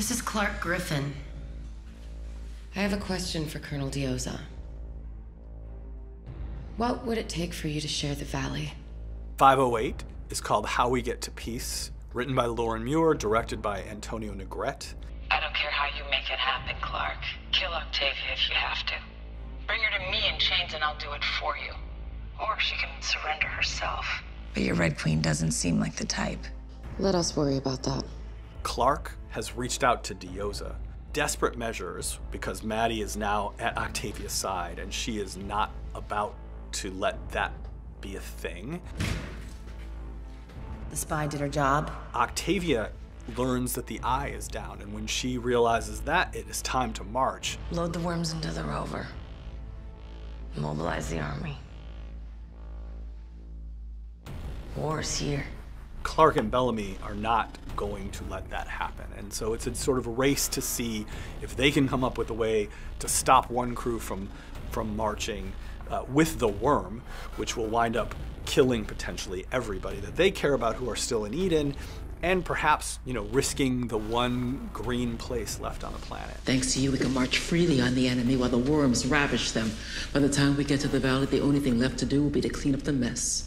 This is Clark Griffin. I have a question for Colonel Diyoza. What would it take for you to share the valley? 508 is called How We Get to Peace, written by Lauren Muir, directed by Antonio Negret. I don't care how you make it happen, Clark. Kill Octavia if you have to. Bring her to me in chains and I'll do it for you. Or she can surrender herself. But your Red Queen doesn't seem like the type. Let us worry about that. Clark has reached out to Diyoza. Desperate measures, because Maddie is now at Octavia's side and she is not about to let that be a thing. The spy did her job. Octavia learns that the eye is down, and when she realizes that, it is time to march. Load the worms into the rover. Mobilize the army. War's here. Clark and Bellamy are not going to let that happen. And so it's a sort of race to see if they can come up with a way to stop one crew from marching with the worm, which will wind up killing potentially everybody that they care about who are still in Eden, and perhaps, you know, risking the one green place left on the planet. Thanks to you, we can march freely on the enemy while the worms ravish them. By the time we get to the valley, the only thing left to do will be to clean up the mess.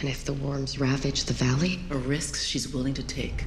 And if the worms ravage the valley? A risk she's willing to take.